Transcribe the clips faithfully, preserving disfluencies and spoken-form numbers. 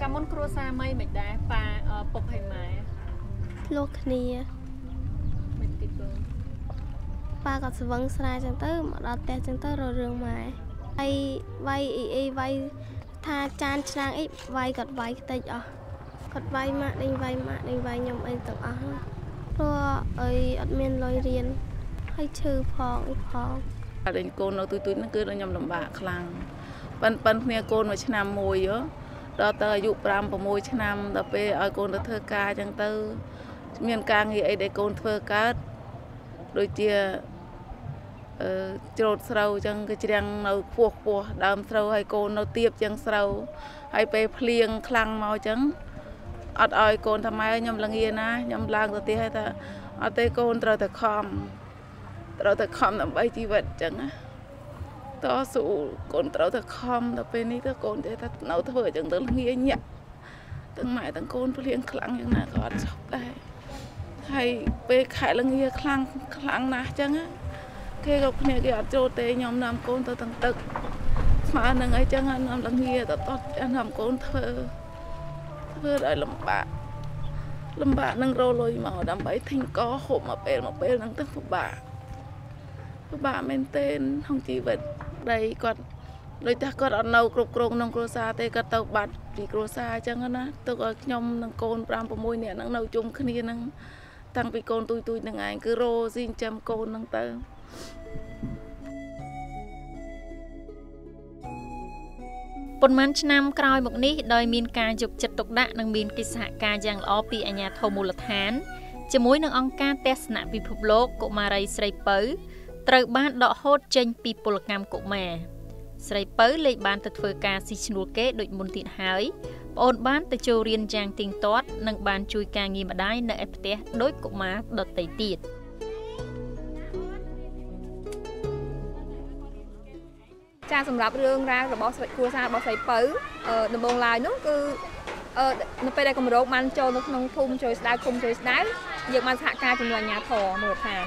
การมณครูซาไม่เหมือนได้ปลาปกไฮไม้โลกนี้มันติดลมปากับสวังสลายจังเตอร์มาเราแต่จังเตอร์เราเรื่องไม้ไอไวไอไอไวทาจานชนะไอไวกัดไวแต่ยอกดไวมาดึงไวมาดึงไวยมไอต่างอ่ะตัวไออัดเมนลอยเรียนให้ชื่อพองไอพองเดินโกนเราตุ้ยตุ้ยนั่นคือเรายมลำบากคลังปันปันเมียโกนมาชนะมวยเยอะเราเตออายุปรามประมวยชนะแต่ไปไอโกนเราเธอกาจังเตอร์เมียนกลางยี่ไอเด็กคนเฟอร์กัดโดยเจียโจดเสาจังก็จะยังเราพวกพวกดามเสาให้โกนเราเตียบจังเสาให้ไปเพลียงคลังเมาจังอัดอ้อยโกนทำไมยำลังเงียนะยำลางตัวเตี้ยให้ตาอัดเตโกนเราแต่คอมเราแต่คอมทำไมชีวิตจังต่อสู้โกนเราแต่คอมแต่เป็นนี่ก็โกนแต่ถ้าเราเถอะจังตัวเงียเนี่ยตั้งหมายตั้งโกนเพลียงคลังอย่างนั้นก็อัดชอบได้ให้ไปขายละเงียคลังคลังนะจังอะแค่กับเนี่ยแกอาจจะเตยยอมนำโกนตัวตั้งตึกมาหนึ่งไอ้จังอะนำละเงียแต่ตอนจะนำโกนเธอเธอได้ลำบากลำบากนั่งโรลอยมาดำไปทิ้งก้อโขมมาเป็นมาเป็นนั่งตั้งผบาผบาเมนเต้นห้องจีบัดได้ก่อนเลยแต่ก็เอาเนากรุบกรงนองโกรซาเตก็เตาบัดปีโกรซาจังอะนะตัวก็ยอมนั่งโกนปรามประมวยเนี่ยนั่งเนาจุ่มขึ้นนั่งตั้งปีโกนตุยตุยยังไงคือโรซิงจำโกนนั่งเติมปนมันชนำกลอยบอกนี้โดยมีการจุกจัดตกดะนังมีกิสหการยังอปีอัญญาโทมูลฐานจะมุ้ยนังองการเทศนาวิภพโลกกุมารีสไรเปอร์ตระบ้านดอกโฮดเจนปีปุลกรรมกุมาสไรเปอร์เลยบ้านตัดเฟกาซิชนูเกโดยมุนติหายโอนบ้านตะโจเรียนจางติงตอดนังบ้านจุยกางีมาได้ในเอฟเตโดยกุมาดอตติติดจ้าสำหรับเรื่องราวระบบครัวซาระบบไซเปอร์ดำรงลายนู้นคือนับไปได้กำลังมันโจนักนงทุ่มโจสไลคุมโจสไลยึดมันสหการจำนวนยาถอหมดผ่าน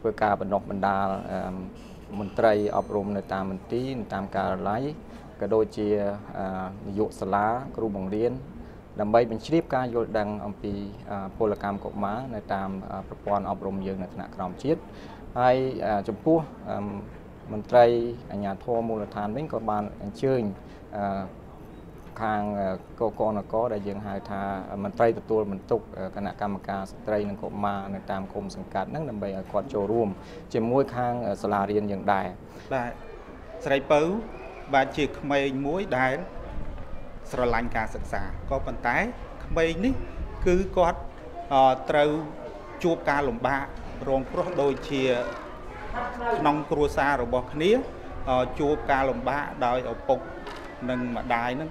เพื่อการบรรลุบรรดาเหมือนไตรอบรมในตามมันตีนตามการไล่กระโดดเชียโยสลาครูบังเรียนดำไปเป็นชีพการโยดังอัมพีโพลกรรมกบม้าในตามประพันธ์อบรมยืนในขณะกรองชีพให้จำพวกมันไตรอัญญาโทมูลฐานเป็นกบาลเชิงทางกกนก็ได้ยังหายทามันไตรตัวมันตุกคณะกรรมการไตรนังกบมาในตามกรมสังกัดนั่งดำไปกอดโจร่วมเจมวยข้างสลาเรียนอย่างใดได้สไลเปอร์บาดเจ็บไม่มวยได้สลายการศึกษาก็ปันท้ายไม่นี่คือกอดเตาจูบการหลงบ้ารองพระโดยเชียนองครัวซาหรือบอกนี้จูบการหลงบ้าโดยเอาปกหนึ่งมาได้นั่ง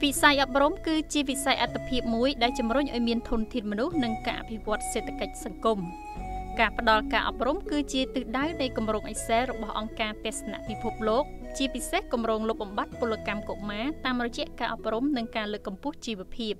Vì sai áp rõm cứ chi vì sai áp tập hiệp mũi đã chấm rối nhạy miền thôn thịt mần ốc nâng cả vì vọt xe tạc cách sẵn cùng. Cả bắt đòi cả áp rõm cứ chi từ đáy đầy cầm rộng ảnh xe rồi bỏ ông ca tết nạ vì phục lốt. Chi vì xét cầm rộng lộp ổng bắt phô lực cam cổ má tam rồi chạy cả áp rõm nâng ca lực cầm phút chi vật hiệp.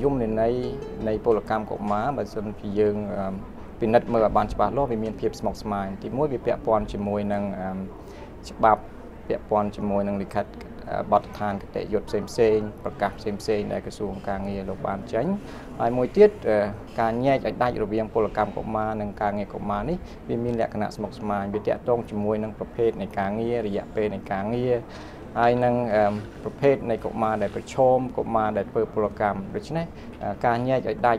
Dùng này này này phô lực cam cổ má mà dân phi dương vì nất mơ bàn chả bát lô vì miền hiệp smoke smile thì mỗi việc bẹp bòn chỉ môi nâng chả bát bẹp bòn chỉ môi nâng lịch khách bọt than cái tệ dột xem xem bạc cạp xem xem này cái xuồng càng nghề lộc bàn tránh lại mỗi tiết càng nhẹ chạy đại rồi viêm polo cam của ma nâng càng nghề của ma đấy vì miền lệ cana smoke smile vì tệ trong chỉ môi nângประเภทในcàng nghề rồi dẹp vềในcàng nghề ai nângประเภทในcủa ma để phải chôm của ma để phơi polo cam rồi chứ này càng nhẹ chạy đại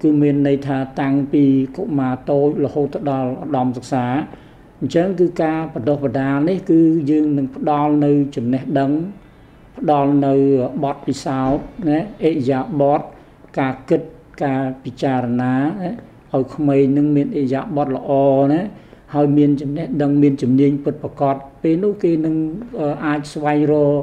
cứ miền này thà tăng pi cũng mà tôi là hỗ trợ đào đòn thực xá chẳng cứ ca bật độc bật đào đấy cứ dương đừng đòn nơi chấm nét đắng đòn nơi bọt bị sao đấy ế dạ bọt ca kịch ca bị trà ná hồi không mấy nâng miền ế dạ bọt là o đấy hồi miền chấm nét đắng miền chấm nhiên bật bạc cọt bên lúc kia nâng ai xoay rồi